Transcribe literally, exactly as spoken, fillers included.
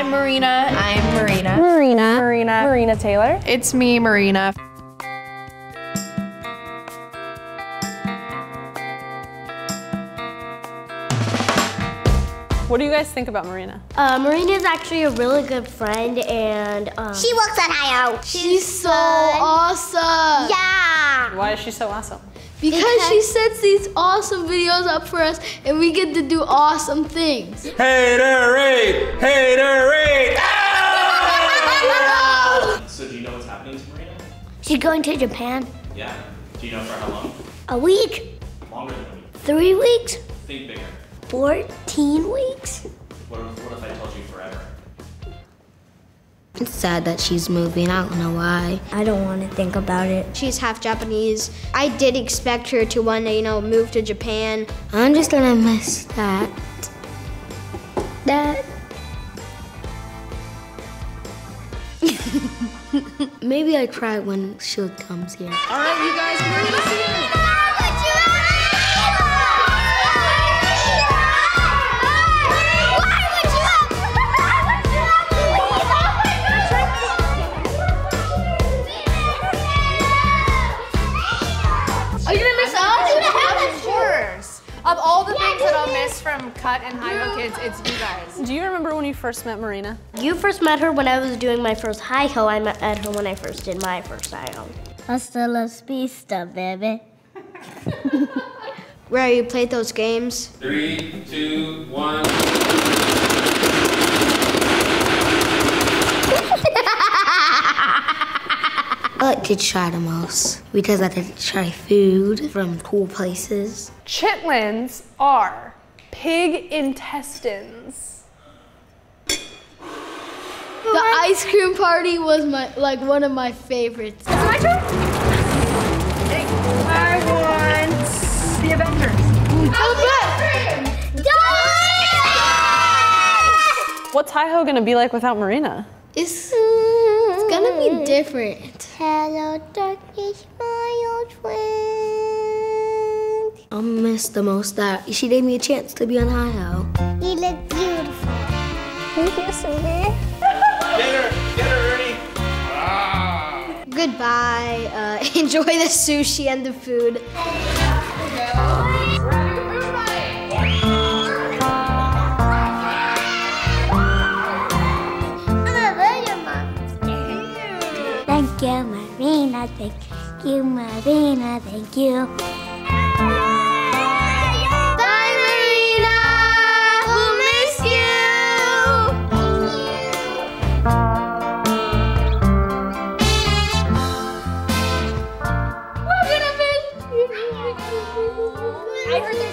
I'm Marina. I'm Marina. Marina. Marina. Marina Taylor. It's me, Marina. What do you guys think about Marina? Uh, Marina is actually a really good friend, and um, she works at HiHo. She's, she's so awesome. Yeah. Why is she so awesome? Because, because she sets these awesome videos up for us, and we get to do awesome things. Hey there, hey, hey there, hey. Ah! So do you know what's happening to Marina? She's going to Japan. Yeah. Do you know for how long? A week. Longer than a week. Three weeks. Think bigger. Fourteen weeks. What if, what if I told you forever? It's sad that she's moving, I don't know why. I don't want to think about it. She's half Japanese. I did expect her to one day, you know, move to Japan. I'm just gonna miss that. That. Maybe I try when she comes here. All right, you guys, we're gonna see you. Of all the things that I'll miss from Cut and HiHo Kids, it's you guys. Do you remember when you first met Marina? You first met her when I was doing my first HiHo. I met her when I first did my first HiHo. Hasta la vista, baby. Where you played those games? Three, two, one. I like to try the most because I like to try food from cool places. Chitlins are pig intestines. The ice cream party was my like one of my favorites. Is it my turn? I want the Avengers. Avengers! Yes! What's HiHo gonna be like without Marina? It's gonna be different. Hello, darkness, my old friend. I'll miss the most that she gave me a chance to be on HiHo. You look beautiful. Thank you, sweetie. Get her, get her, Ernie. Ah. Goodbye. Uh, enjoy the sushi and the food. Thank you, Marina. Thank you, Marina. Thank you. Bye, Marina. We'll miss you. Thank you. We're gonna miss you.